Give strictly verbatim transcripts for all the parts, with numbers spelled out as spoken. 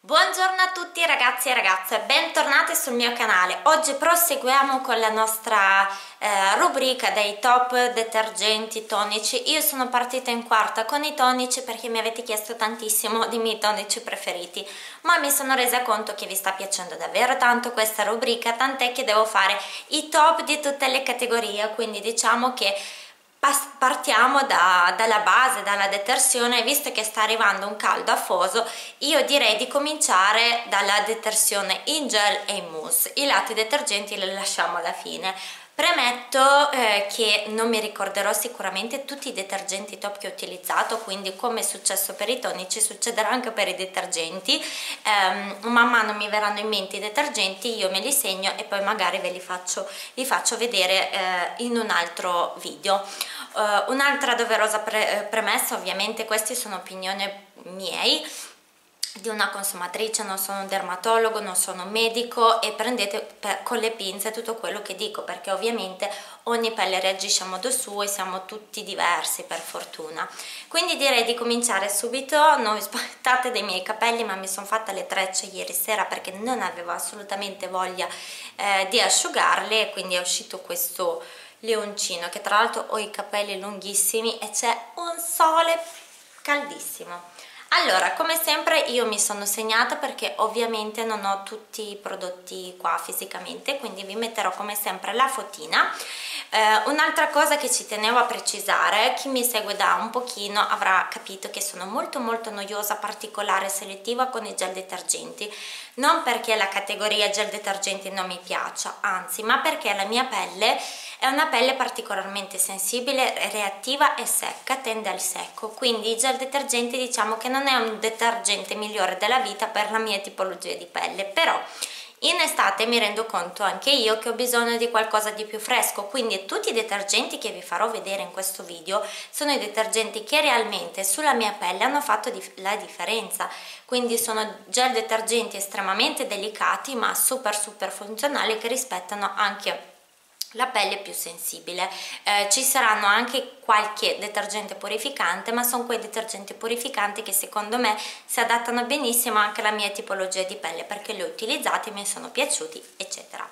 Buongiorno a tutti ragazzi e ragazze, bentornati sul mio canale. Oggi proseguiamo con la nostra eh, rubrica dei top detergenti tonici. Io sono partita in quarta con i tonici perché mi avete chiesto tantissimo dei miei tonici preferiti, ma mi sono resa conto che vi sta piacendo davvero tanto questa rubrica, tant'è che devo fare i top di tutte le categorie, quindi diciamo che partiamo da, dalla base, dalla detersione. Visto che sta arrivando un caldo afoso, io direi di cominciare dalla detersione in gel e in mousse. I lati detergenti li lasciamo alla fine. Premetto eh, che non mi ricorderò sicuramente tutti i detergenti top che ho utilizzato, quindi come è successo per i tonici succederà anche per i detergenti. Um, man mano mi verranno in mente i detergenti, io me li segno e poi magari ve li faccio, li faccio vedere eh, in un altro video. Uh, un'altra doverosa pre premessa, ovviamente queste sono opinioni miei, di una consumatrice, non sono un dermatologo, non sono un medico, e prendete per, con le pinze tutto quello che dico, perché ovviamente ogni pelle reagisce a modo suo e siamo tutti diversi per fortuna. Quindi direi di cominciare subito. Non vi spaventate dei miei capelli, ma mi sono fatta le trecce ieri sera perché non avevo assolutamente voglia eh, di asciugarle, e quindi è uscito questo leoncino, che tra l'altro ho i capelli lunghissimi e c'è un sole caldissimo. Allora, come sempre io mi sono segnata perché ovviamente non ho tutti i prodotti qua fisicamente, quindi vi metterò come sempre la fotina. Eh, un'altra cosa che ci tenevo a precisare, chi mi segue da un pochino avrà capito che sono molto molto noiosa, particolare e selettiva con i gel detergenti. Non perché la categoria gel detergenti non mi piaccia, anzi, ma perché la mia pelle è una pelle particolarmente sensibile, reattiva e secca, tende al secco, quindi i gel detergenti diciamo che non non è un detergente migliore della vita per la mia tipologia di pelle. Però in estate mi rendo conto anche io che ho bisogno di qualcosa di più fresco, quindi tutti i detergenti che vi farò vedere in questo video sono i detergenti che realmente sulla mia pelle hanno fatto la differenza, quindi sono gel detergenti estremamente delicati ma super super funzionali, che rispettano anche la pelle più sensibile. Eh, ci saranno anche qualche detergente purificante, ma sono quei detergenti purificanti che secondo me si adattano benissimo anche alla mia tipologia di pelle, perché li ho utilizzati, mi sono piaciuti eccetera.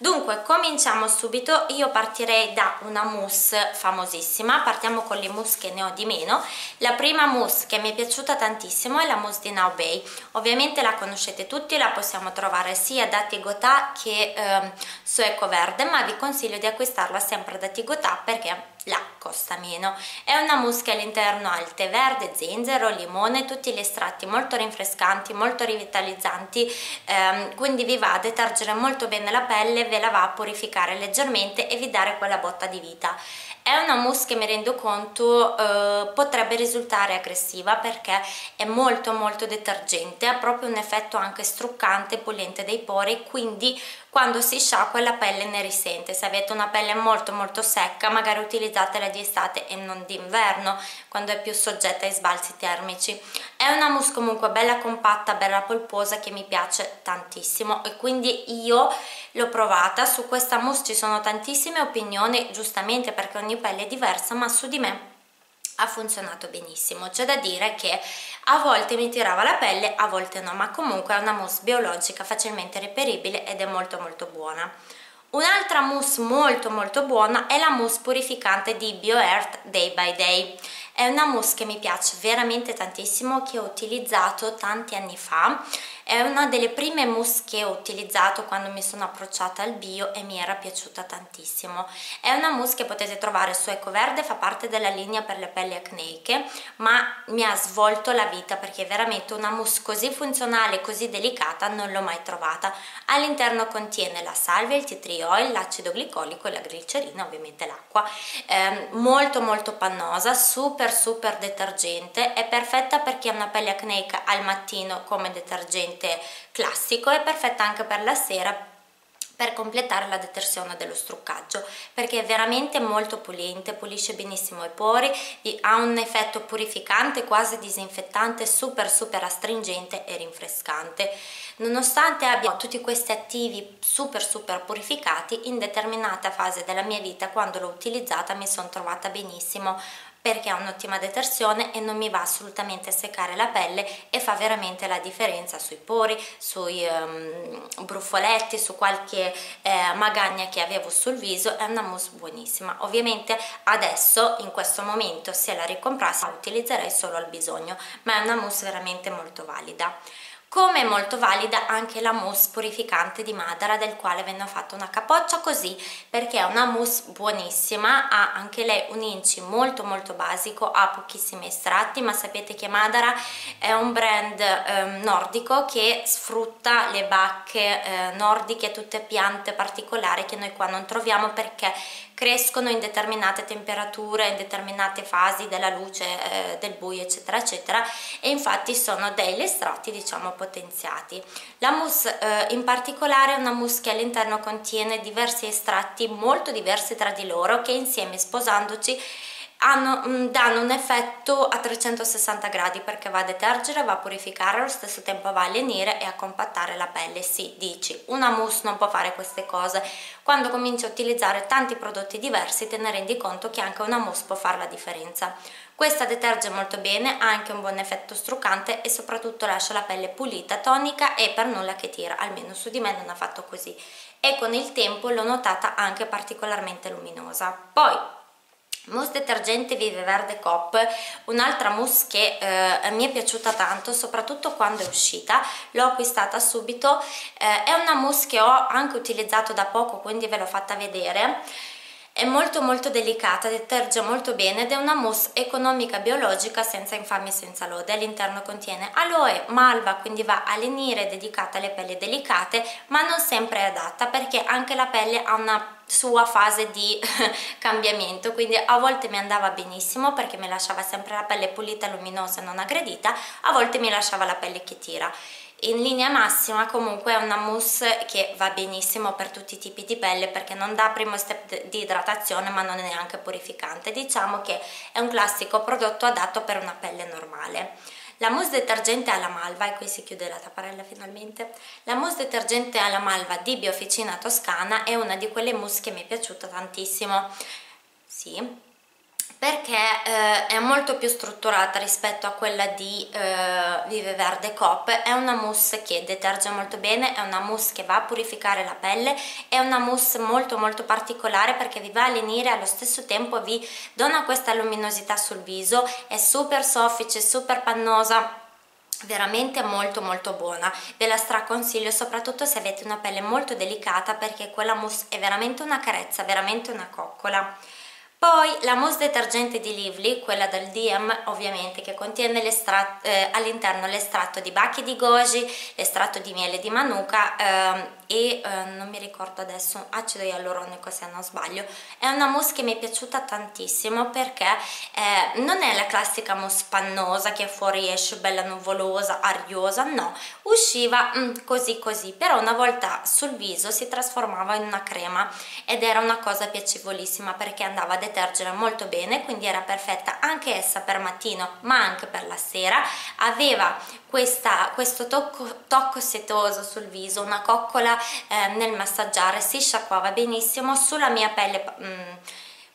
Dunque cominciamo subito. Io partirei da una mousse famosissima, partiamo con le mousse che ne ho di meno. La prima mousse che mi è piaciuta tantissimo è la mousse di Naobay. Ovviamente la conoscete tutti, la possiamo trovare sia da Tigotà che ehm, su Eco Verde, ma vi consiglio di acquistarla sempre da Tigotà perché là costa meno. È una mousse che all'interno ha il tè verde, zenzero, limone, tutti gli estratti molto rinfrescanti, molto rivitalizzanti, ehm, quindi vi va a detergere molto bene la pelle, ve la va a purificare leggermente e vi dare quella botta di vita. È una mousse che mi rendo conto eh, potrebbe risultare aggressiva perché è molto molto detergente, ha proprio un effetto anche struccante, pulente dei pori, quindi quando si sciacqua la pelle ne risente. Se avete una pelle molto molto secca magari utilizzatela di estate e non di inverno, quando è più soggetta ai sbalzi termici. È una mousse comunque bella compatta, bella polposa, che mi piace tantissimo e quindi io l'ho provata. Su questa mousse ci sono tantissime opinioni, giustamente, perché ogni pelle è diversa, ma su di me ha funzionato benissimo. C'è da dire che a volte mi tirava la pelle, a volte no, ma comunque è una mousse biologica facilmente reperibile ed è molto molto buona. Un'altra mousse molto molto buona è la mousse purificante di Bio Earth Day by Day. È una mousse che mi piace veramente tantissimo, che ho utilizzato tanti anni fa. È una delle prime mousse che ho utilizzato quando mi sono approcciata al bio e mi era piaciuta tantissimo. È una mousse che potete trovare su Eco Verde, fa parte della linea per le pelli acneiche, ma mi ha svolto la vita perché veramente una mousse così funzionale, così delicata non l'ho mai trovata. All'interno contiene la salvia, il tea tree oil, l'acido glicolico e la glicerina, ovviamente l'acqua. È molto molto pannosa, super super detergente, è perfetta per chi ha una pelle acneica al mattino come detergente classico, è perfetta anche per la sera per completare la detersione dello struccaggio, perché è veramente molto pulente, pulisce benissimo i pori, ha un effetto purificante, quasi disinfettante, super super astringente e rinfrescante. Nonostante abbia tutti questi attivi super super purificati, in determinata fase della mia vita, quando l'ho utilizzata, mi sono trovata benissimo. perché ha un'ottima detersione e non mi va assolutamente a seccare la pelle e fa veramente la differenza sui pori, sui um, brufoletti, su qualche eh, magagna che avevo sul viso. È una mousse buonissima. Ovviamente adesso, in questo momento, se la ricomprassi la utilizzerei solo al bisogno, ma è una mousse veramente molto valida. Come è molto valida anche la mousse purificante di Madara, del quale venne fatta una capoccia così, perché è una mousse buonissima, ha anche lei un inci molto molto basico, ha pochissimi estratti, ma sapete che Madara è un brand eh, nordico che sfrutta le bacche eh, nordiche, tutte piante particolari che noi qua non troviamo perché crescono in determinate temperature, in determinate fasi della luce, eh, del buio, eccetera eccetera, e infatti sono degli estratti diciamo potenziati. La mousse eh, in particolare è una mousse che all'interno contiene diversi estratti molto diversi tra di loro, che insieme sposandoci Hanno, danno un effetto a trecentosessanta gradi, perché va a detergere, va a purificare, allo stesso tempo va a lenire e a compattare la pelle. Sì, dici, una mousse non può fare queste cose. Quando cominci a utilizzare tanti prodotti diversi te ne rendi conto che anche una mousse può fare la differenza. Questa deterge molto bene, ha anche un buon effetto struccante e soprattutto lascia la pelle pulita, tonica e per nulla che tira, almeno su di me non ha fatto così, e con il tempo l'ho notata anche particolarmente luminosa. Poi mousse detergente Vivi Verde Coop, un'altra mousse che eh, mi è piaciuta tanto, soprattutto quando è uscita, l'ho acquistata subito, eh, è una mousse che ho anche utilizzato da poco, quindi ve l'ho fatta vedere. È molto molto delicata, deterge molto bene ed è una mousse economica biologica senza infamia e senza lode. All'interno contiene aloe, malva, quindi va a lenire, dedicata alle pelli delicate, ma non sempre è adatta perché anche la pelle ha una sua fase di cambiamento, quindi a volte mi andava benissimo perché mi lasciava sempre la pelle pulita, luminosa e non aggredita, a volte mi lasciava la pelle che tira. In linea massima comunque è una mousse che va benissimo per tutti i tipi di pelle, perché non dà primo step di idratazione ma non è neanche purificante, diciamo che è un classico prodotto adatto per una pelle normale. La mousse detergente alla malva, e qui si chiude la tapparella finalmente, la mousse detergente alla malva di Biofficina Toscana è una di quelle mousse che mi è piaciuta tantissimo, sì, perché eh, è molto più strutturata rispetto a quella di eh, Vivi Verde Coop. È una mousse che deterge molto bene, è una mousse che va a purificare la pelle, è una mousse molto molto particolare perché vi va a lenire, allo stesso tempo vi dona questa luminosità sul viso, è super soffice, super pannosa, veramente molto molto buona. Ve la straconsiglio soprattutto se avete una pelle molto delicata, perché quella mousse è veramente una carezza, veramente una coccola. Poi la mousse detergente di Lvly, quella del D M ovviamente, che contiene eh, all'interno l'estratto di bachi di goji, l'estratto di miele di manuka ehm, e eh, non mi ricordo adesso, acido ialuronico se non sbaglio. È una mousse che mi è piaciuta tantissimo perché eh, non è la classica mousse pannosa che fuoriesce bella nuvolosa, ariosa, no, usciva mm, così così, però una volta sul viso si trasformava in una crema ed era una cosa piacevolissima perché andava a detergere molto bene, quindi era perfetta anche essa per mattino ma anche per la sera. Aveva questa, questo tocco, tocco setoso sul viso, una coccola eh, nel massaggiare, si sciacquava benissimo sulla mia pelle. mm,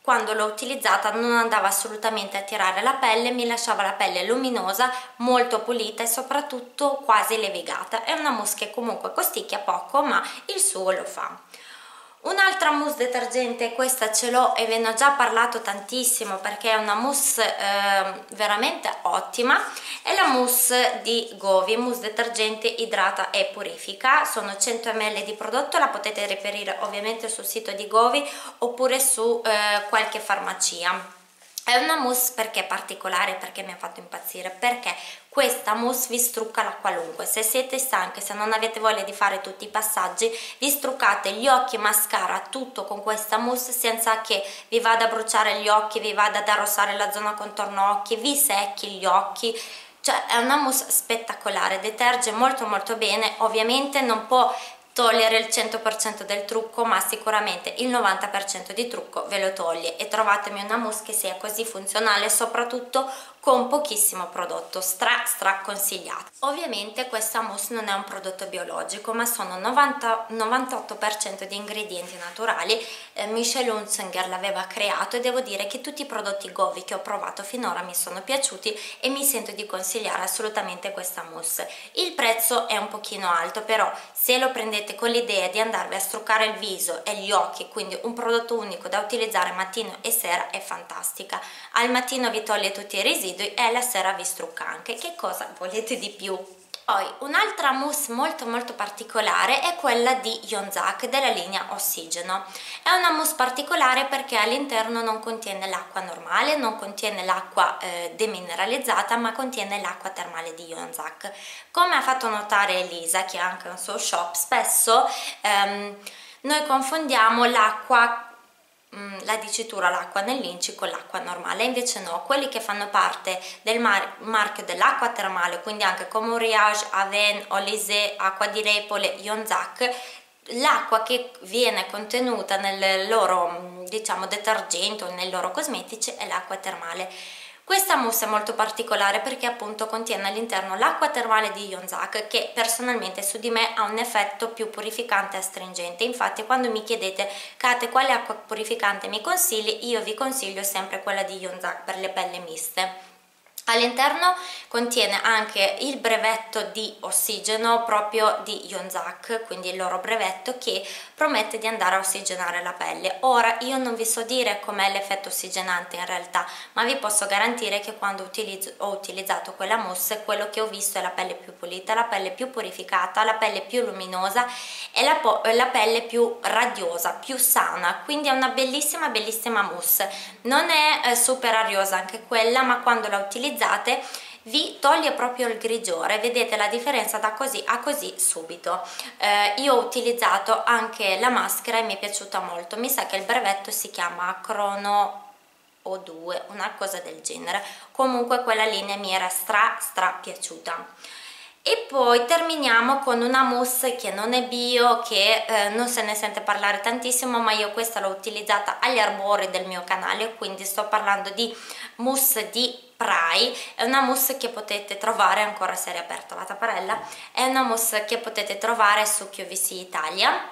Quando l'ho utilizzata non andava assolutamente a tirare la pelle, mi lasciava la pelle luminosa, molto pulita e soprattutto quasi levigata. È una mousse che comunque costicchia poco ma il suo lo fa. Un'altra mousse detergente, questa ce l'ho e ve ne ho già parlato tantissimo perché è una mousse eh, veramente ottima, è la mousse di Goovi, mousse detergente idrata e purifica. Sono cento millilitri di prodotto, la potete reperire ovviamente sul sito di Goovi oppure su eh, qualche farmacia. È una mousse perché è particolare, perché mi ha fatto impazzire, perché questa mousse vi strucca la qualunque. Se siete stanche, se non avete voglia di fare tutti i passaggi, vi struccate gli occhi, mascara, tutto con questa mousse senza che vi vada a bruciare gli occhi, vi vada ad arrossare la zona contorno occhi, vi secchi gli occhi. Cioè è una mousse spettacolare, deterge molto molto bene, ovviamente non può togliere il cento per cento del trucco, ma sicuramente il novanta per cento di trucco ve lo toglie, e trovatemi una mousse che sia così funzionale, soprattutto con pochissimo prodotto, stra stra consigliato. Ovviamente questa mousse non è un prodotto biologico, ma sono novanta novantotto per cento di ingredienti naturali. eh, Michel Hunzinger l'aveva creato e devo dire che tutti i prodotti Goovi che ho provato finora mi sono piaciuti e mi sento di consigliare assolutamente questa mousse. Il prezzo è un pochino alto, però se lo prendete con l'idea di andarvi a struccare il viso e gli occhi, quindi un prodotto unico da utilizzare mattino e sera, è fantastica. Al mattino vi toglie tutti i residui e alla sera vi strucca anche. Che cosa volete di più? Poi un'altra mousse molto molto particolare è quella di Jonzac della linea Ossigeno. È una mousse particolare perché all'interno non contiene l'acqua normale, non contiene l'acqua eh, demineralizzata, ma contiene l'acqua termale di Jonzac. Come ha fatto notare Elisa, che ha anche un suo shop, spesso ehm, noi confondiamo l'acqua, la dicitura l'acqua nell'inci, con l'acqua normale. Invece no, quelli che fanno parte del mar marchio dell'acqua termale, quindi anche come Oriage, Avène, Olisee, Acqua di Repole, Jonzac, l'acqua che viene contenuta nel loro, diciamo, detergente o nei loro cosmetici è l'acqua termale. Questa mousse è molto particolare perché appunto contiene all'interno l'acqua termale di Jonzac, che personalmente su di me ha un effetto più purificante e astringente. Infatti quando mi chiedete: Kate, quale acqua purificante mi consigli? Io vi consiglio sempre quella di Jonzac per le pelle miste. All'interno contiene anche il brevetto di ossigeno proprio di Jonzac, quindi il loro brevetto che promette di andare a ossigenare la pelle. Ora io non vi so dire com'è l'effetto ossigenante in realtà, ma vi posso garantire che quando utilizzo, ho utilizzato quella mousse, quello che ho visto è la pelle più pulita, la pelle più purificata, la pelle più luminosa e la, la pelle più radiosa, più sana. Quindi è una bellissima bellissima mousse, non è eh, super ariosa anche quella, ma quando la utilizzo vi toglie proprio il grigiore. Vedete la differenza da così a così subito. Eh, io ho utilizzato anche la maschera e mi è piaciuta molto. Mi sa che il brevetto si chiama Chrono O due, una cosa del genere. Comunque quella linea mi era stra stra piaciuta. E poi terminiamo con una mousse che non è bio, che eh, non se ne sente parlare tantissimo, ma io questa l'ho utilizzata agli arbori del mio canale, quindi sto parlando di mousse di Prai. È una mousse che potete trovare, ancora se è riaperta la tapparella, è una mousse che potete trovare su Q V C Italia,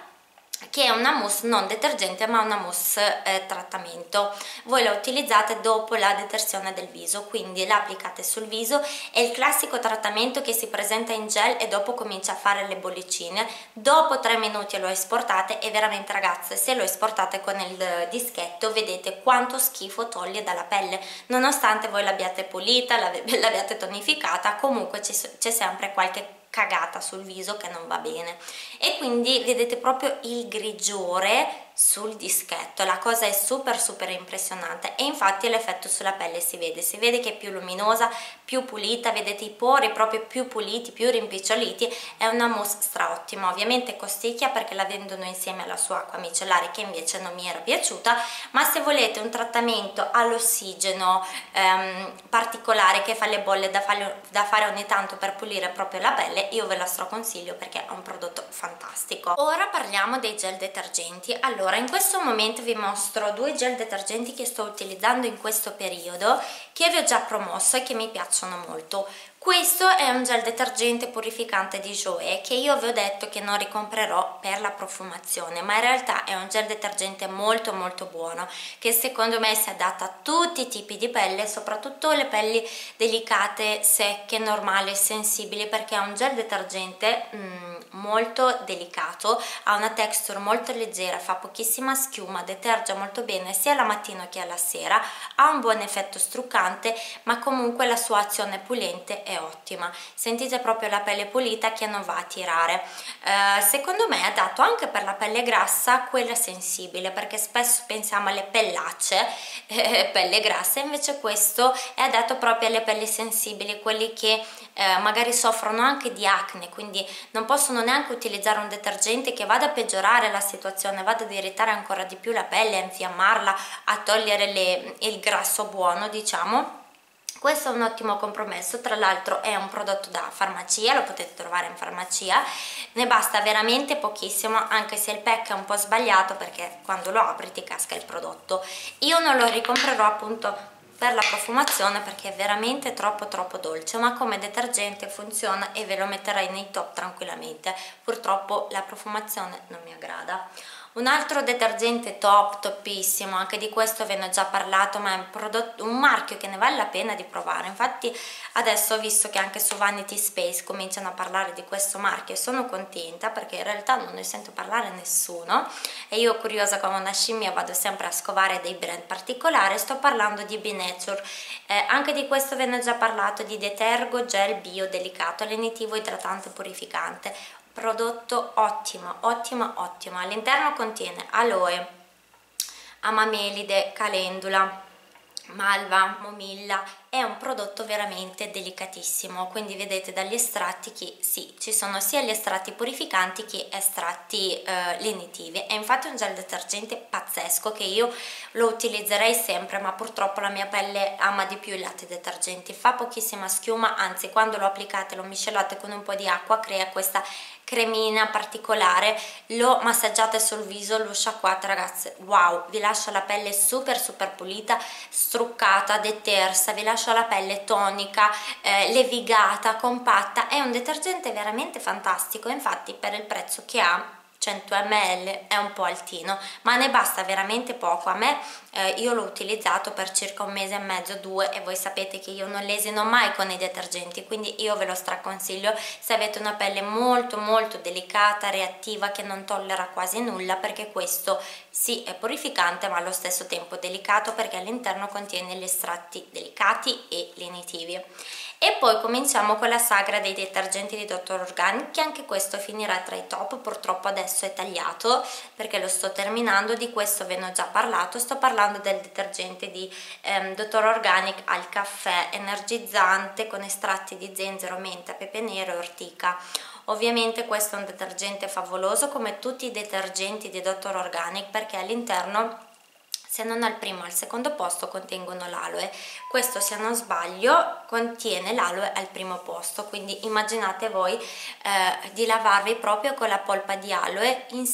che è una mousse non detergente ma una mousse eh, trattamento. Voi la utilizzate dopo la detersione del viso, quindi la applicate sul viso. È il classico trattamento che si presenta in gel e dopo comincia a fare le bollicine. Dopo tre minuti lo esportate e veramente ragazze, se lo esportate con il dischetto vedete quanto schifo toglie dalla pelle, nonostante voi l'abbiate pulita, l'abbiate tonificata, comunque c'è sempre qualche cagata sul viso che non va bene, e quindi vedete proprio il grigiore sul dischetto. La cosa è super super impressionante e infatti l'effetto sulla pelle si vede, si vede che è più luminosa, più pulita, vedete i pori proprio più puliti, più rimpiccioliti. È una mousse straottima, ovviamente costicchia perché la vendono insieme alla sua acqua micellare, che invece non mi era piaciuta, ma se volete un trattamento all'ossigeno ehm, particolare che fa le bolle da fare, da fare ogni tanto per pulire proprio la pelle, io ve la straconsiglio perché è un prodotto fantastico. Ora parliamo dei gel detergenti. Allora, in questo momento vi mostro due gel detergenti che sto utilizzando in questo periodo, che vi ho già promosso e che mi piacciono molto. Questo è un gel detergente purificante di Jowae, che io vi ho detto che non ricomprerò per la profumazione, ma in realtà è un gel detergente molto molto buono, che secondo me si adatta a tutti i tipi di pelle, soprattutto le pelli delicate, secche, normali, sensibili, perché è un gel detergente mm, molto delicato, ha una texture molto leggera, fa pochissima schiuma, deterge molto bene sia la mattina che alla sera, ha un buon effetto struccante, ma comunque la sua azione pulente è ottima. Sentite proprio la pelle pulita che non va a tirare. Eh, secondo me è adatto anche per la pelle grassa, quella sensibile, perché spesso pensiamo alle pellacce, eh, pelle grassa, invece questo è adatto proprio alle pelli sensibili, quelli che eh, magari soffrono anche di acne, quindi non possono neanche utilizzare un detergente che vada a peggiorare la situazione, vada ad irritare ancora di più la pelle, a infiammarla, a togliere le, il grasso buono, diciamo. Questo è un ottimo compromesso, tra l'altro è un prodotto da farmacia, lo potete trovare in farmacia, ne basta veramente pochissimo, anche se il pack è un po' sbagliato perché quando lo apri ti casca il prodotto. Io non lo ricomprerò appunto per la profumazione perché è veramente troppo troppo dolce, ma come detergente funziona e ve lo metterei nei top tranquillamente. Purtroppo la profumazione non mi aggrada. Un altro detergente top, topissimo, anche di questo ve ne ho già parlato, ma è un, prodotto, un marchio che ne vale la pena di provare. Infatti adesso ho visto che anche su Vanity Space cominciano a parlare di questo marchio e sono contenta perché in realtà non ne sento parlare nessuno e io, curiosa come una scimmia, vado sempre a scovare dei brand particolari. Sto parlando di Be Nature, eh, anche di questo ve ne ho già parlato, di detergo gel bio delicato, lenitivo, idratante, purificante. Prodotto ottimo, ottimo, ottimo. All'interno contiene aloe, amamelide, calendula, malva, momilla. È un prodotto veramente delicatissimo, quindi vedete dagli estratti che sì, ci sono sia gli estratti purificanti che estratti eh, lenitivi. È infatti un gel detergente pazzesco che io lo utilizzerei sempre, ma purtroppo la mia pelle ama di più i latte detergenti, fa pochissima schiuma, anzi quando lo applicate, lo miscelate con un po' di acqua, crea questa cremina particolare, lo massaggiate sul viso, lo sciacquate, ragazze, wow, vi lascia la pelle super super pulita, struccata, detersa, vi lascia la pelle tonica, eh, levigata, compatta. È un detergente veramente fantastico, infatti per il prezzo che ha, cento millilitri, è un po' altino, ma ne basta veramente poco. A me, eh, io l'ho utilizzato per circa un mese e mezzo, due, e voi sapete che io non lesino mai con i detergenti, quindi io ve lo straconsiglio se avete una pelle molto molto delicata, reattiva, che non tollera quasi nulla, perché questo sì è purificante ma allo stesso tempo delicato, perché all'interno contiene gli estratti delicati e lenitivi. E poi cominciamo con la sagra dei detergenti di doctor Organic, che anche questo finirà tra i top, purtroppo adesso è tagliato perché lo sto terminando, di questo ve ne ho già parlato. Sto parlando del detergente di ehm, doctor Organic al caffè, energizzante con estratti di zenzero, menta, pepe nero e ortica. Ovviamente questo è un detergente favoloso come tutti i detergenti di doctor Organic, perché all'interno, se non al primo al secondo posto, contengono l'aloe. Questo, se non sbaglio, contiene l'aloe al primo posto, quindi immaginate voi eh, di lavarvi proprio con la polpa di aloe, in,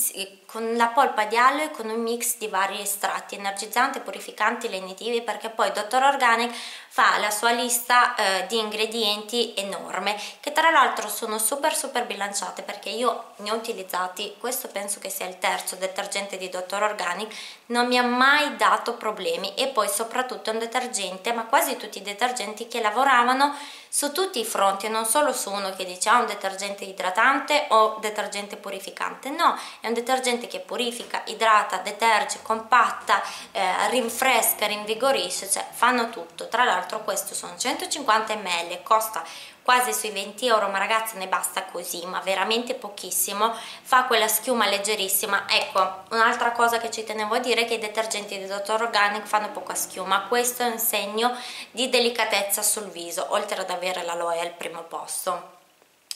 con la polpa di aloe con un mix di vari estratti, energizzanti, purificanti, lenitivi, perché poi doctor Organic fa la sua lista eh, di ingredienti enorme, che tra l'altro sono super super bilanciate, perché io ne ho utilizzati, questo penso che sia il terzo detergente di doctor Organic, non mi ha mai dato problemi. E poi soprattutto è un detergente, ma quasi tutti i detergenti, che lavoravano su tutti i fronti, non solo su uno, che dice ah, un detergente idratante o detergente purificante. No, è un detergente che purifica, idrata, deterge, compatta, eh, rinfresca, rinvigorisce, cioè fanno tutto. Tra l'altro questo sono centocinquanta millilitri, costa quasi sui venti euro, ma ragazzi ne basta così, ma veramente pochissimo, fa quella schiuma leggerissima. Ecco, un'altra cosa che ci tenevo a dire è che i detergenti di doctor Organic fanno poca schiuma, questo è un segno di delicatezza sul viso, oltre ad avere l'aloe al primo posto.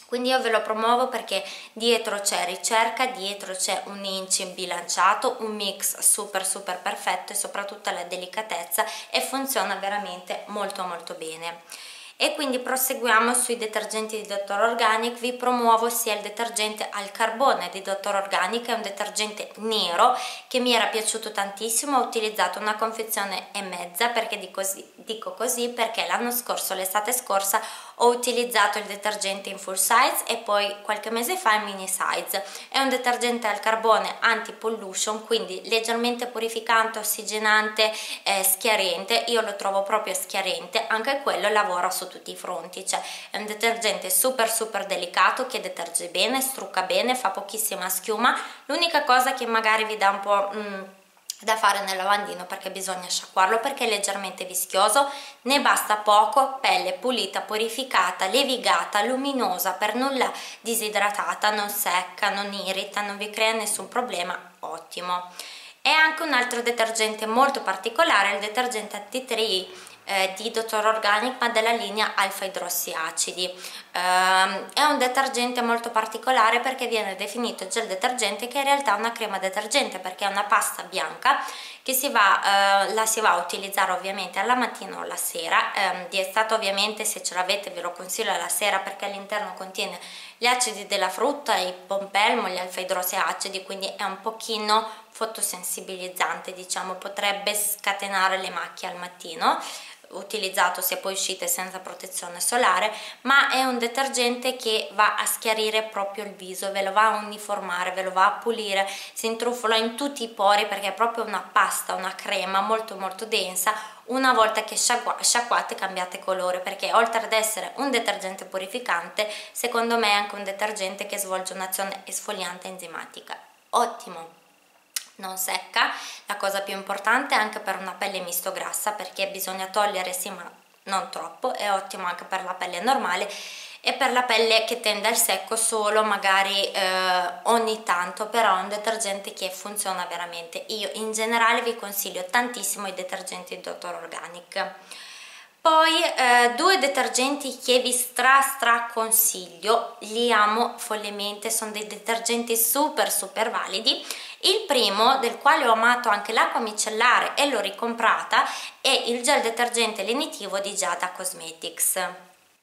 Quindi io ve lo promuovo perché dietro c'è ricerca, dietro c'è un inch bilanciato, un mix super super perfetto e soprattutto la delicatezza, e funziona veramente molto molto bene. E quindi proseguiamo sui detergenti di doctor Organic. Vi promuovo sia il detergente al carbone di doctor Organic, è un detergente nero che mi era piaciuto tantissimo, ho utilizzato una confezione e mezza, perché dico così, dico così perché l'anno scorso, l'estate scorsa, ho utilizzato il detergente in full size e poi qualche mese fa in mini size. È un detergente al carbone anti-pollution, quindi leggermente purificante, ossigenante, eh, schiarente. Io lo trovo proprio schiarente, anche quello lavora su tutti i fronti, cioè è un detergente super super delicato che deterge bene, strucca bene, fa pochissima schiuma. L'unica cosa che magari vi dà un po' mm, da fare nel lavandino, perché bisogna sciacquarlo, perché è leggermente vischioso. Ne basta poco, pelle pulita, purificata, levigata, luminosa, per nulla disidratata, non secca, non irrita, non vi crea nessun problema, ottimo. E anche un altro detergente molto particolare, il detergente T tre Eh, di doctor Organic, ma della linea alfa idrossi acidi. Ehm, è un detergente molto particolare perché viene definito gel detergente, che in realtà è una crema detergente, perché è una pasta bianca che si va, eh, la si va a utilizzare ovviamente alla mattina o alla sera. Ehm, di estate ovviamente, se ce l'avete, ve lo consiglio alla sera, perché all'interno contiene gli acidi della frutta, i pompelmo, gli alfa idrossi acidi, quindi è un pochino fotosensibilizzante, diciamo, potrebbe scatenare le macchie al mattino. utilizzato se poi uscite senza protezione solare, ma è un detergente che va a schiarire proprio il viso, ve lo va a uniformare, ve lo va a pulire, si intrufola in tutti i pori perché è proprio una pasta, una crema molto molto densa. Una volta che sciacquate cambiate colore, perché oltre ad essere un detergente purificante, secondo me è anche un detergente che svolge un'azione esfoliante enzimatica. Ottimo! Non secca, la cosa più importante anche per una pelle misto grassa, perché bisogna togliere sì ma non troppo, è ottimo anche per la pelle normale e per la pelle che tende al secco solo magari eh, ogni tanto, però è un detergente che funziona veramente. Io in generale vi consiglio tantissimo i detergenti doctor Organic. Poi eh, due detergenti che vi stra stra consiglio, li amo follemente, sono dei detergenti super super validi. Il primo, del quale ho amato anche l'acqua micellare e l'ho ricomprata, è il gel detergente lenitivo di Gyada Cosmetics.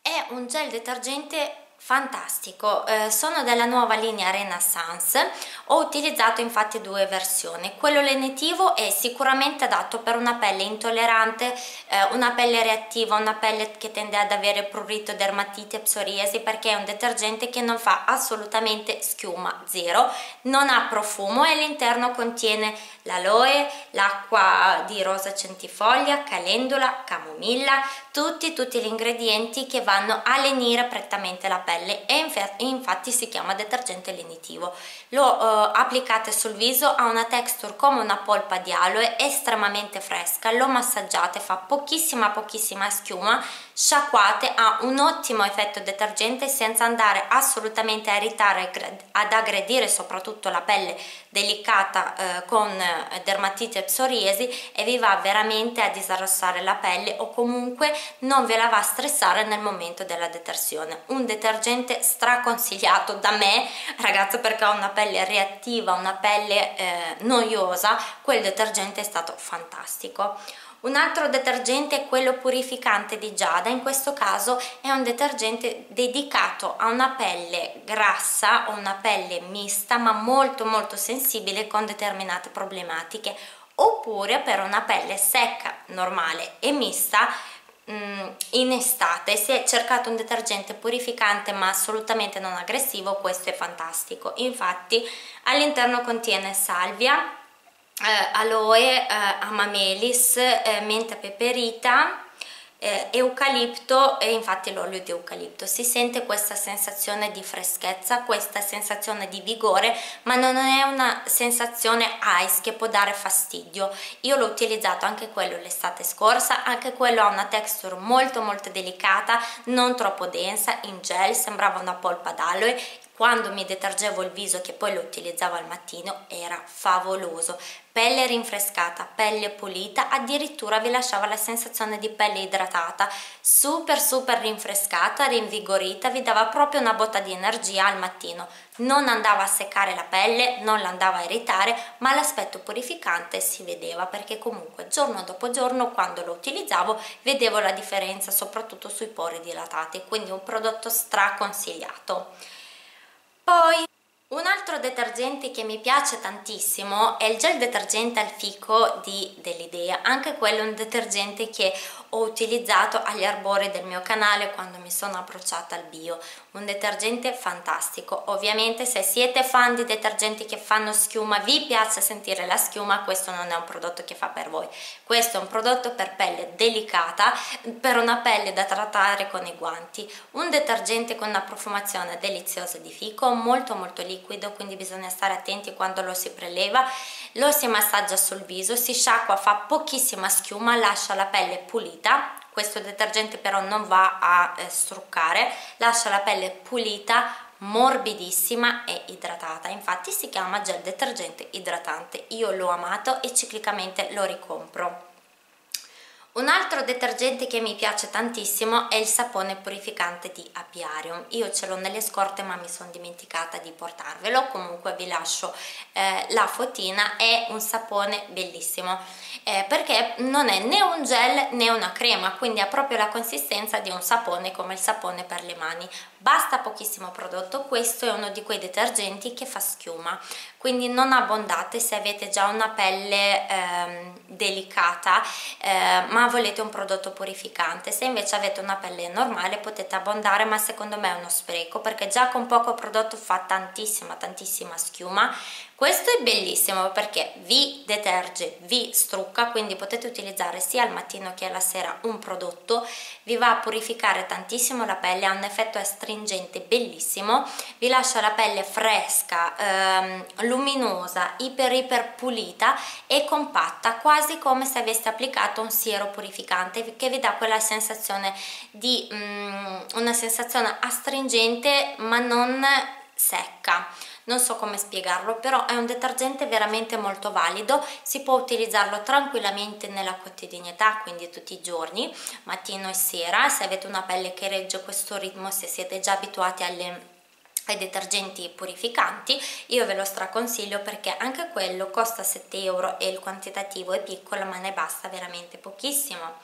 È un gel detergente fantastico, eh, sono della nuova linea Renaissance, ho utilizzato infatti due versioni. Quello lenitivo è sicuramente adatto per una pelle intollerante, eh, una pelle reattiva, una pelle che tende ad avere prurito, dermatite, psoriasi, perché è un detergente che non fa assolutamente schiuma, zero, non ha profumo e all'interno contiene l'aloe, l'acqua di rosa centifoglia, calendula, camomilla, tutti tutti gli ingredienti che vanno a lenire prettamente la pelle. E infatti si chiama detergente lenitivo. Lo eh, applicate sul viso, ha una texture come una polpa di aloe, estremamente fresca, lo massaggiate, fa pochissima pochissima schiuma, sciacquate, ha un ottimo effetto detergente senza andare assolutamente a irritare, ad aggredire soprattutto la pelle delicata eh, con dermatite e psoriasi, e vi va veramente a disarossare la pelle o comunque non ve la va a stressare nel momento della detersione. Un detergente straconsigliato da me, ragazzi, perché ho una pelle reattiva, una pelle eh, noiosa, quel detergente è stato fantastico. Un altro detergente è quello purificante di Gyada, in questo caso è un detergente dedicato a una pelle grassa o una pelle mista ma molto molto sensibile con determinate problematiche, oppure per una pelle secca, normale e mista. In estate, se cercate un detergente purificante ma assolutamente non aggressivo, questo è fantastico. Infatti all'interno contiene salvia, eh, aloe, eh, amamelis, eh, menta peperita, eh, eucalipto e infatti l'olio di eucalipto. Si sente questa sensazione di freschezza, questa sensazione di vigore, ma non è una sensazione ice che può dare fastidio. Io l'ho utilizzato anche quello l'estate scorsa, anche quello ha una texture molto molto delicata, non troppo densa, in gel sembrava una polpa d'aloe. Quando mi detergevo il viso, che poi lo utilizzavo al mattino, era favoloso. Pelle rinfrescata, pelle pulita, addirittura vi lasciava la sensazione di pelle idratata, super super rinfrescata, rinvigorita, vi dava proprio una botta di energia al mattino. Non andava a seccare la pelle, non l'andava a irritare, ma l'aspetto purificante si vedeva, perché comunque giorno dopo giorno quando lo utilizzavo vedevo la differenza soprattutto sui pori dilatati, quindi un prodotto straconsigliato. Poi un altro detergente che mi piace tantissimo è il gel detergente al fico di Delidea, anche quello è un detergente che ho utilizzato agli arbori del mio canale quando mi sono approcciata al bio, un detergente fantastico. Ovviamente se siete fan di detergenti che fanno schiuma, vi piace sentire la schiuma, questo non è un prodotto che fa per voi, questo è un prodotto per pelle delicata, per una pelle da trattare con i guanti, un detergente con una profumazione deliziosa di fico, molto molto liquido, quindi bisogna stare attenti quando lo si preleva, lo si massaggia sul viso, si sciacqua, fa pochissima schiuma, lascia la pelle pulita. Questo detergente però non va a eh, struccare, lascia la pelle pulita, morbidissima e idratata, infatti si chiama gel detergente idratante, io l'ho amato e ciclicamente lo ricompro. Un altro detergente che mi piace tantissimo è il sapone purificante di Apiarium, io ce l'ho nelle scorte ma mi sono dimenticata di portarvelo, comunque vi lascio eh, la fotina. È un sapone bellissimo eh, perché non è né un gel né una crema, quindi ha proprio la consistenza di un sapone, come il sapone per le mani, basta pochissimo prodotto. Questo è uno di quei detergenti che fa schiuma, quindi non abbondate se avete già una pelle ehm, delicata eh, ma volete un prodotto purificante. Se invece avete una pelle normale potete abbondare, ma secondo me è uno spreco, perché già con poco prodotto fa tantissima tantissima schiuma. Questo è bellissimo perché vi deterge, vi strucca, quindi potete utilizzare sia al mattino che alla sera un prodotto, vi va a purificare tantissimo la pelle, ha un effetto astringente bellissimo, vi lascia la pelle fresca, ehm, luminosa, iper iper pulita e compatta, quasi come se aveste applicato un siero purificante, che vi dà quella sensazione di um, una sensazione astringente ma non secca. Non so come spiegarlo, però è un detergente veramente molto valido, si può utilizzarlo tranquillamente nella quotidianità, quindi tutti i giorni, mattino e sera, se avete una pelle che regge questo ritmo, se siete già abituati alle ai detergenti purificanti. Io ve lo straconsiglio perché anche quello costa sette euro e il quantitativo è piccolo, ma ne basta veramente pochissimo.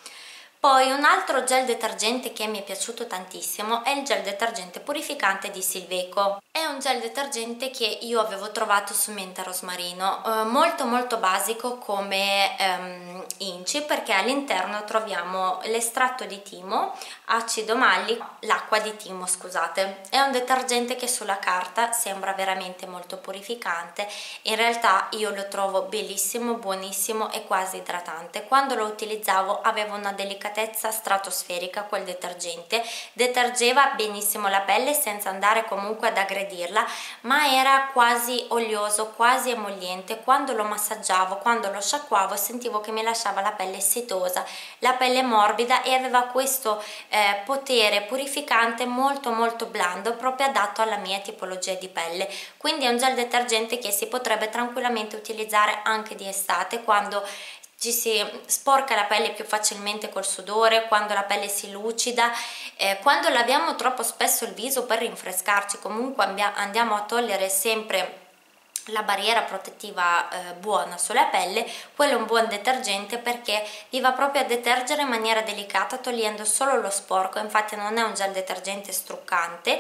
Poi un altro gel detergente che mi è piaciuto tantissimo è il gel detergente purificante di Sylveco. È un gel detergente che io avevo trovato su Menta Rosmarino, eh, molto molto basico come ehm, inci, perché all'interno troviamo l'estratto di timo, acido mallico, l'acqua di timo, scusate. È un detergente che sulla carta sembra veramente molto purificante, in realtà io lo trovo bellissimo, buonissimo e quasi idratante. Quando lo utilizzavo avevo una delicatezza stratosferica, quel detergente detergeva benissimo la pelle senza andare comunque ad aggredirla, ma era quasi olioso, quasi emolliente. Quando lo massaggiavo, quando lo sciacquavo, sentivo che mi lasciava la pelle setosa, la pelle morbida, e aveva questo eh, potere purificante molto molto blando, proprio adatto alla mia tipologia di pelle. Quindi è un gel detergente che si potrebbe tranquillamente utilizzare anche di estate, quando ci si sporca la pelle più facilmente col sudore, quando la pelle si lucida, eh, quando laviamo troppo spesso il viso per rinfrescarci. Comunque andiamo a togliere sempre la barriera protettiva eh, buona sulla pelle. Quello è un buon detergente perché vi va proprio a detergere in maniera delicata, togliendo solo lo sporco. Infatti non è un gel detergente struccante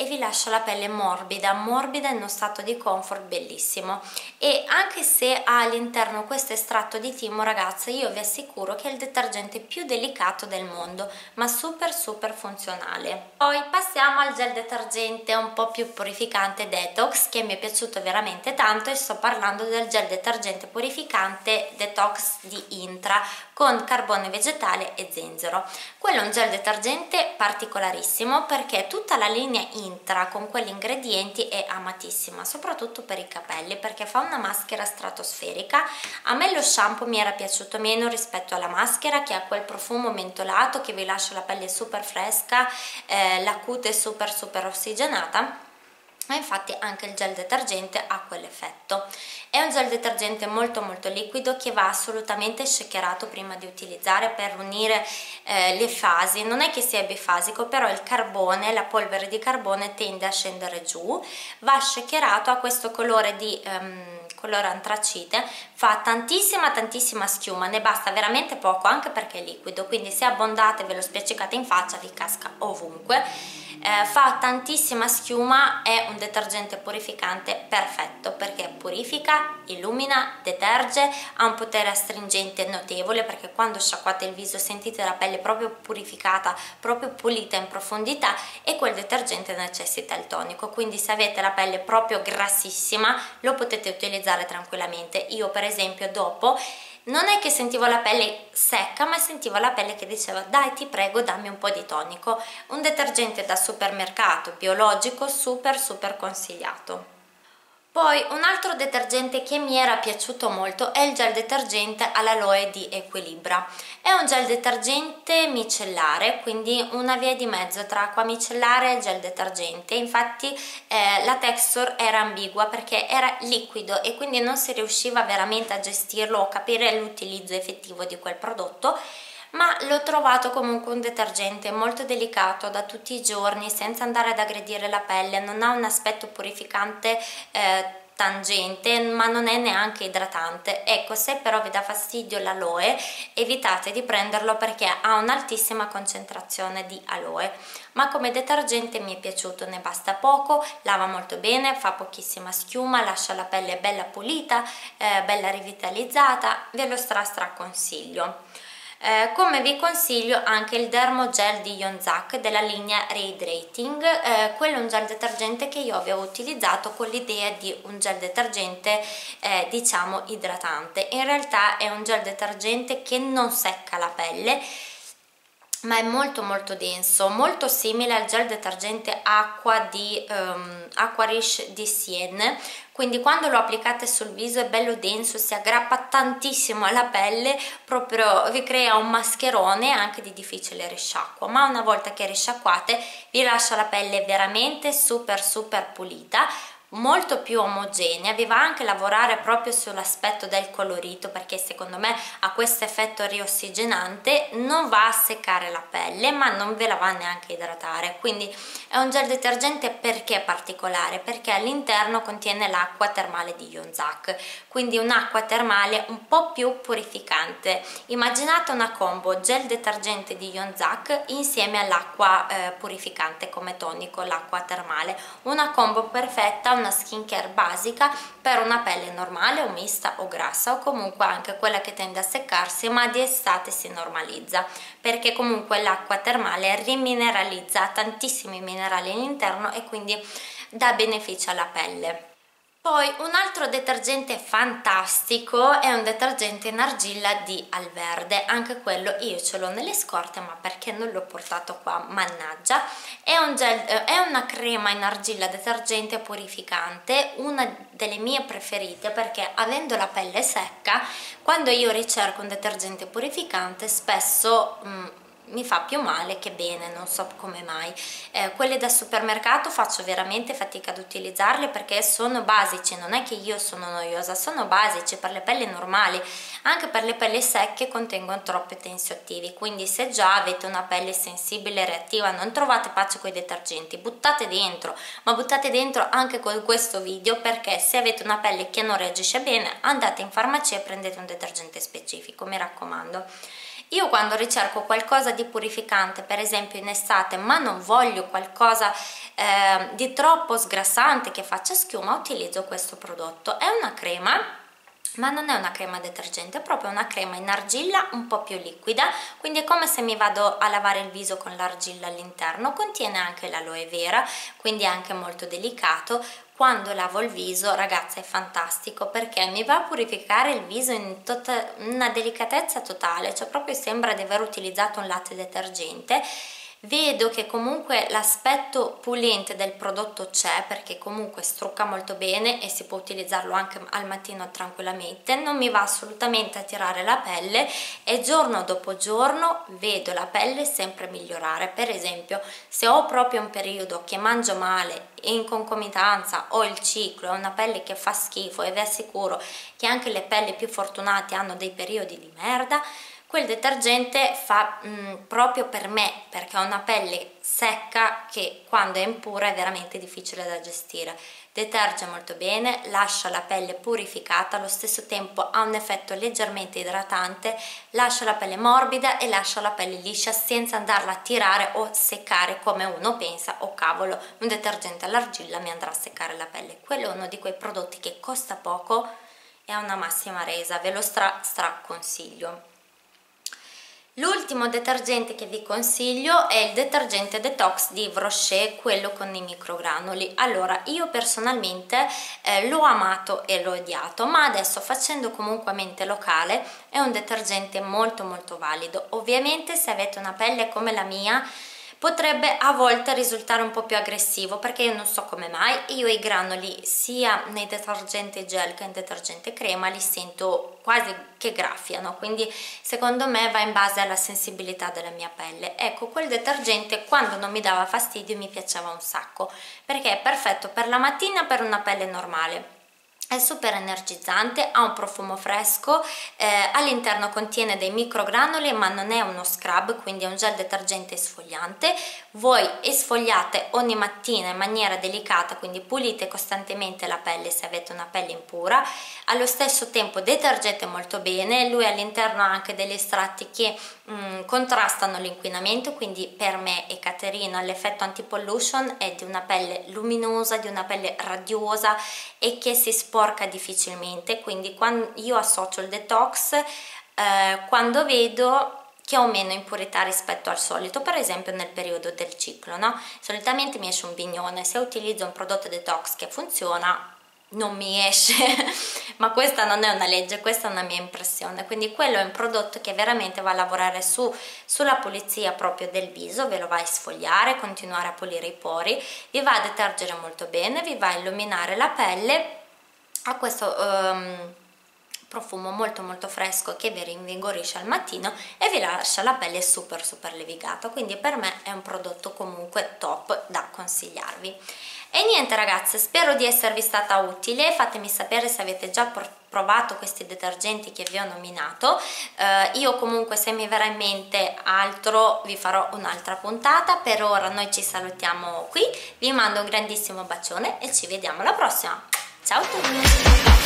e vi lascia la pelle morbida, morbida, in uno stato di comfort bellissimo. E anche se ha all'interno questo estratto di timo, ragazze, io vi assicuro che è il detergente più delicato del mondo, ma super super funzionale. Poi passiamo al gel detergente un po' più purificante detox, che mi è piaciuto veramente tanto, e sto parlando del gel detergente purificante detox di Intra con carbone vegetale e zenzero. Quello è un gel detergente particolarissimo perché tutta la linea Intra con quegli ingredienti è amatissima, soprattutto per i capelli, perché fa una maschera stratosferica. A me lo shampoo mi era piaciuto meno rispetto alla maschera, che ha quel profumo mentolato che vi lascia la pelle super fresca, eh, la cute super super ossigenata. Ma infatti anche il gel detergente ha quell'effetto. È un gel detergente molto molto liquido che va assolutamente shakerato prima di utilizzare, per unire eh, le fasi. Non è che sia bifasico, però il carbone, la polvere di carbone tende a scendere giù, va shakerato, ha questo colore di um, colore antracite, fa tantissima tantissima schiuma, ne basta veramente poco anche perché è liquido, quindi se abbondate ve lo spiaccicate in faccia vi casca ovunque. Eh, fa tantissima schiuma, è un detergente purificante perfetto perché purifica, illumina, deterge, ha un potere astringente notevole, perché quando sciacquate il viso sentite la pelle proprio purificata, proprio pulita in profondità, e quel detergente necessita il tonico, quindi se avete la pelle proprio grassissima lo potete utilizzare tranquillamente. Io per esempio dopo non è che sentivo la pelle secca, ma sentivo la pelle che diceva dai ti prego dammi un po' di tonico. Un detergente da supermercato, biologico, super super consigliato. Poi un altro detergente che mi era piaciuto molto è il gel detergente all'aloe di Equilibra. È un gel detergente micellare, quindi una via di mezzo tra acqua micellare e gel detergente. Infatti eh, la texture era ambigua perché era liquido e quindi non si riusciva veramente a gestirlo o capire l'utilizzo effettivo di quel prodotto, ma l'ho trovato comunque un detergente molto delicato da tutti i giorni, senza andare ad aggredire la pelle. Non ha un aspetto purificante eh, tangente, ma non è neanche idratante. Ecco, se però vi dà fastidio l'aloe evitate di prenderlo perché ha un'altissima concentrazione di aloe, ma come detergente mi è piaciuto, ne basta poco, lava molto bene, fa pochissima schiuma, lascia la pelle bella pulita, eh, bella rivitalizzata. Ve lo stra stra consiglio. Eh, come vi consiglio anche il dermogel di Jonzac della linea Rehydrating, eh, quello è un gel detergente che io avevo utilizzato con l'idea di un gel detergente eh, diciamo idratante. In realtà è un gel detergente che non secca la pelle, ma è molto molto denso, molto simile al gel detergente acqua di um, Aquarish di Sienne. Quindi quando lo applicate sul viso è bello denso, si aggrappa tantissimo alla pelle, proprio vi crea un mascherone anche di difficile risciacquo, ma una volta che risciacquate vi lascia la pelle veramente super super pulita, molto più omogenea. Vi va anche lavorare proprio sull'aspetto del colorito, perché secondo me ha questo effetto riossigenante, non va a seccare la pelle ma non ve la va neanche a idratare. Quindi è un gel detergente perché particolare, perché all'interno contiene l'acqua termale di Jonzac, quindi un'acqua termale un po' più purificante. Immaginate una combo gel detergente di Jonzac insieme all'acqua eh, purificante come tonico, l'acqua termale, una combo perfetta, una skincare basica per una pelle normale o mista o grassa, o comunque anche quella che tende a seccarsi ma di estate si normalizza, perché comunque l'acqua termale rimineralizza tantissimi minerali all'interno e quindi dà beneficio alla pelle. Poi un altro detergente fantastico è un detergente in argilla di Alverde, anche quello io ce l'ho nelle scorte, ma perché non l'ho portato qua, mannaggia. È, un gel, è una crema in argilla detergente purificante, una delle mie preferite, perché avendo la pelle secca, quando io ricerco un detergente purificante spesso... Mh, mi fa più male che bene, non so come mai. Eh, quelle da supermercato faccio veramente fatica ad utilizzarle perché sono basici, non è che io sono noiosa, sono basici per le pelli normali, anche per le pelli secche contengono troppi tensioattivi, quindi se già avete una pelle sensibile e reattiva non trovate pace con i detergenti, buttate dentro, ma buttate dentro anche con questo video, perché se avete una pelle che non reagisce bene andate in farmacia e prendete un detergente specifico, mi raccomando. Io quando ricerco qualcosa di purificante, per esempio in estate, ma non voglio qualcosa eh, di troppo sgrassante che faccia schiuma, utilizzo questo prodotto. È una crema, ma non è una crema detergente, è proprio una crema in argilla un po' più liquida, quindi è come se mi vado a lavare il viso con l'argilla all'interno. Contiene anche l'aloe vera, quindi è anche molto delicato. Quando lavo il viso, ragazza, è fantastico perché mi va a purificare il viso in una delicatezza totale, cioè proprio sembra di aver utilizzato un latte detergente. Vedo che comunque l'aspetto pulente del prodotto c'è, perché comunque strucca molto bene e si può utilizzarlo anche al mattino tranquillamente, non mi va assolutamente a tirare la pelle e giorno dopo giorno vedo la pelle sempre migliorare. Per esempio, se ho proprio un periodo che mangio male e in concomitanza ho il ciclo, ho una pelle che fa schifo, e vi assicuro che anche le pelli più fortunate hanno dei periodi di merda, quel detergente fa mh, proprio per me, perché ho una pelle secca che quando è impura è veramente difficile da gestire. Deterge molto bene, lascia la pelle purificata, allo stesso tempo ha un effetto leggermente idratante, lascia la pelle morbida e lascia la pelle liscia senza andarla a tirare o seccare come uno pensa: oh cavolo, un detergente all'argilla mi andrà a seccare la pelle. Quello è uno di quei prodotti che costa poco e ha una massima resa, ve lo stra, stra consiglio. L'ultimo detergente che vi consiglio è il detergente detox di Yves Rocher, quello con i microgranuli. Allora, io personalmente eh, l'ho amato e l'ho odiato, ma adesso, facendo comunque mente locale, è un detergente molto molto valido. Ovviamente se avete una pelle come la mia potrebbe a volte risultare un po' più aggressivo, perché io non so come mai, io i granuli sia nei detergenti gel che in detergente crema li sento quasi che graffiano, quindi secondo me va in base alla sensibilità della mia pelle. Ecco, quel detergente quando non mi dava fastidio mi piaceva un sacco, perché è perfetto per la mattina per una pelle normale. È super energizzante, ha un profumo fresco, eh, all'interno contiene dei microgranuli ma non è uno scrub, quindi è un gel detergente esfoliante. Voi esfoliate ogni mattina in maniera delicata, quindi pulite costantemente la pelle se avete una pelle impura, allo stesso tempo detergete molto bene. Lui all'interno ha anche degli estratti che mh, contrastano l'inquinamento, quindi per me e Caterina l'effetto anti-pollution è di una pelle luminosa, di una pelle radiosa e che si sposta difficilmente. Quindi quando io associo il detox, eh, quando vedo che ho meno impurità rispetto al solito, per esempio nel periodo del ciclo, no? Solitamente mi esce un bignone, se utilizzo un prodotto detox che funziona non mi esce, ma questa non è una legge, questa è una mia impressione. Quindi quello è un prodotto che veramente va a lavorare su, sulla pulizia proprio del viso, ve lo va a sfogliare, continuare a pulire i pori, vi va a detergere molto bene, vi va a illuminare la pelle, ha questo um, profumo molto molto fresco che vi rinvigorisce al mattino e vi lascia la pelle super super levigata, quindi per me è un prodotto comunque top da consigliarvi. E niente ragazze, spero di esservi stata utile, fatemi sapere se avete già provato questi detergenti che vi ho nominato, eh, io comunque se mi verrà in mente altro vi farò un'altra puntata, per ora noi ci salutiamo qui, vi mando un grandissimo bacione e ci vediamo alla prossima, ciao a tutti!